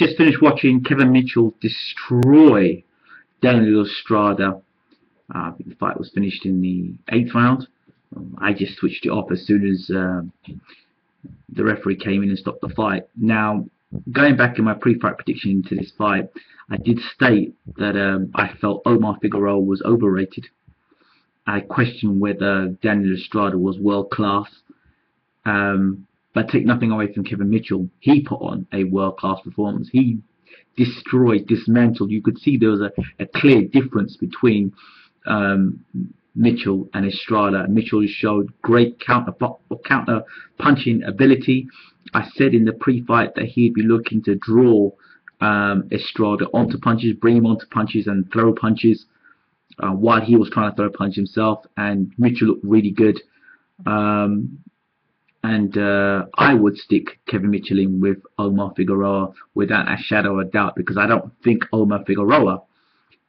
just finished watching Kevin Mitchell destroy Daniel Estrada. I think the fight was finished in the 8th round. I just switched it off as soon as the referee came in and stopped the fight. Now, going back in my pre-fight prediction to this fight, I did state that I felt Omar Figueroa was overrated. I questioned whether Daniel Estrada was world class. But take nothing away from Kevin Mitchell. He put on a world class performance. He destroyed, dismantled. You could see there was a clear difference between Mitchell and Estrada. Mitchell showed great counter punching ability. I said in the pre-fight that he'd be looking to draw Estrada onto punches, bring him onto punches and throw punches while he was trying to throw a punch himself. And Mitchell looked really good. And I would stick Kevin Mitchell in with Omar Figueroa without a shadow of a doubt, because I don't think Omar Figueroa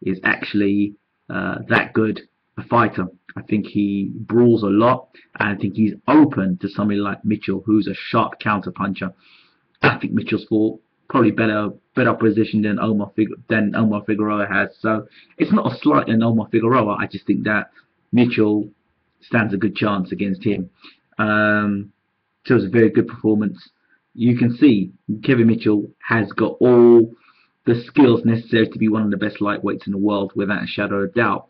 is actually that good a fighter. I think he brawls a lot, and I think he's open to somebody like Mitchell, who's a sharp counter puncher. I think Mitchell's fought probably better position than Omar Figueroa has. So it's not a slight on Omar Figueroa. I just think that Mitchell stands a good chance against him. So it was a very good performance. You can see Kevin Mitchell has got all the skills necessary to be one of the best lightweights in the world without a shadow of doubt.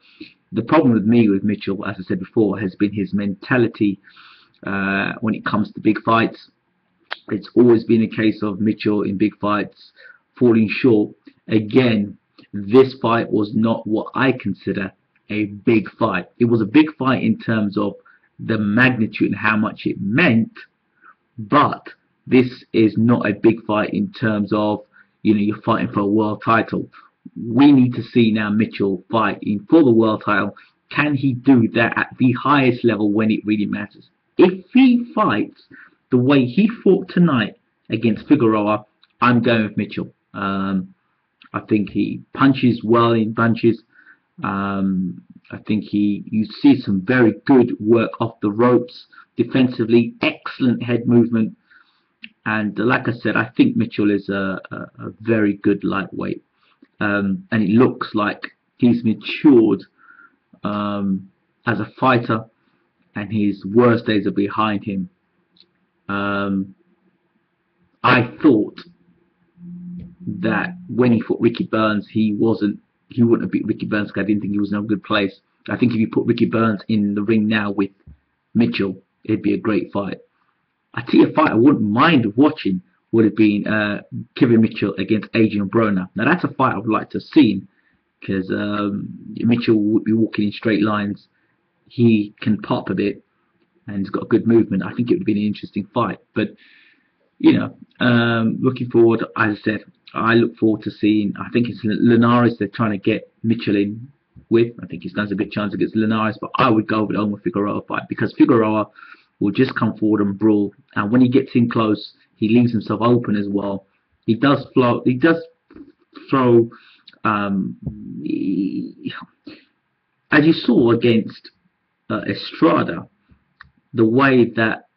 The problem with me with Mitchell, as I said before, has been his mentality when it comes to big fights. It's always been a case of Mitchell in big fights falling short. Again, this fight was not what I consider a big fight. It was a big fight in terms of the magnitude and how much it meant, but this is not a big fight in terms of, you know, you're fighting for a world title. We need to see now Mitchell fighting for the world title. Can he do that at the highest level when it really matters? If he fights the way he fought tonight against Figueroa, I'm going with Mitchell. I think he punches well in bunches. I think you see some very good work off the ropes defensively, excellent head movement, and like I said, I think Mitchell is a very good lightweight, and it looks like he's matured as a fighter, and his worst days are behind him. I thought that when he fought Ricky Burns, he wouldn't have beat Ricky Burns, because I didn't think he was in a good place. I think if you put Ricky Burns in the ring now with Mitchell, it'd be a great fight. I tell you, a fight I wouldn't mind watching would have been Kevin Mitchell against Adrian Broner. Now that's a fight I would like to have seen, because Mitchell would be walking in straight lines. He can pop a bit, and he's got good movement. I think it would have been an interesting fight. But you know, looking forward, as I said, I look forward to seeing, I think it's Linares they're trying to get Mitchell in with. I think he stands a good chance against Linares, but I would go with Omar Figueroa fight, because Figueroa will just come forward and brawl, and when he gets in close, he leaves himself open as well. He does flow, he does throw, as you saw against Estrada, the way that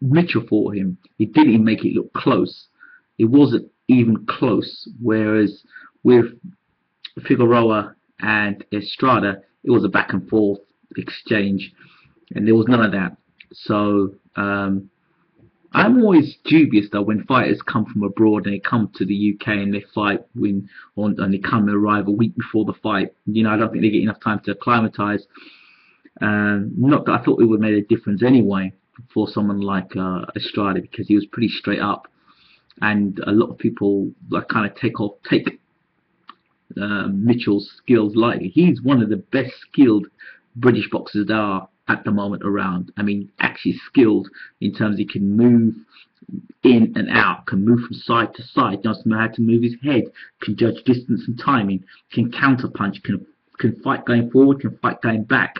Mitchell fought him, he didn't even make it look close. It wasn't even close, whereas with Figueroa and Estrada, it was a back and forth exchange, and there was none of that. So I'm always dubious though when fighters come from abroad and they come to the UK and they fight and they come and arrive a week before the fight. You know, I don't think they get enough time to acclimatise. Not that I thought it would have made a difference anyway for someone like Estrada, because he was pretty straight up. And a lot of people like kind of take Mitchell's skills lightly. He's one of the best skilled British boxers there are at the moment around. I mean, actually skilled in terms he can move in and out, can move from side to side, doesn't know how to move his head, can judge distance and timing, can counter punch, can fight going forward, can fight going back,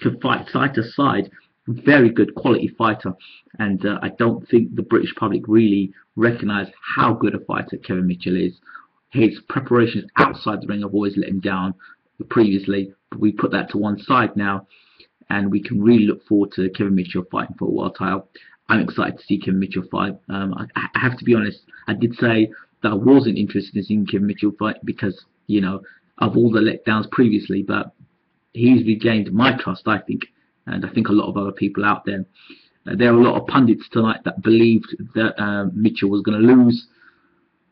can fight side to side. Very good quality fighter, and I don't think the British public really recognise how good a fighter Kevin Mitchell is. His preparations outside the ring have always let him down previously, but we put that to one side now, and we can really look forward to Kevin Mitchell fighting for a world title. I'm excited to see Kevin Mitchell fight. I have to be honest, I did say that I wasn't interested in seeing Kevin Mitchell fight because, you know, of all the letdowns previously, but he's regained my trust, I think, and I think a lot of other people out there. There were a lot of pundits tonight that believed that Mitchell was going to lose.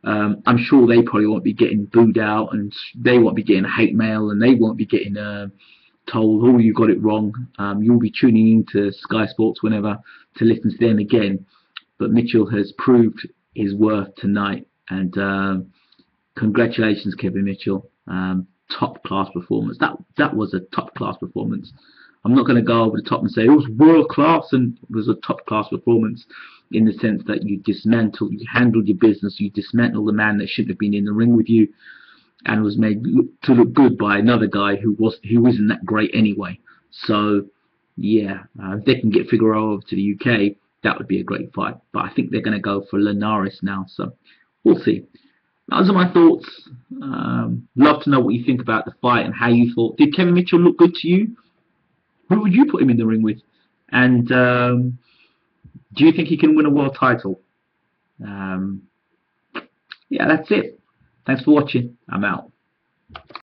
I'm sure they probably won't be getting booed out, and they won't be getting hate mail, and they won't be getting told, oh, you got it wrong. You'll be tuning in to Sky Sports whenever to listen to them again. But Mitchell has proved his worth tonight, and congratulations, Kevin Mitchell. Top class performance. That was a top class performance. I'm not going to go over the top and say it was world class and it was a top class performance, in the sense that you dismantled, you handled your business, you dismantled the man that shouldn't have been in the ring with you, and was made to look good by another guy who isn't that great anyway. So yeah, if they can get Figueroa over to the UK, that would be a great fight. But I think they're going to go for Linares now. So we'll see. Those are my thoughts. Love to know what you think about the fight and how you thought. Did Kevin Mitchell look good to you? Who would you put him in the ring with? And do you think he can win a world title? Yeah, that's it. Thanks for watching. I'm out.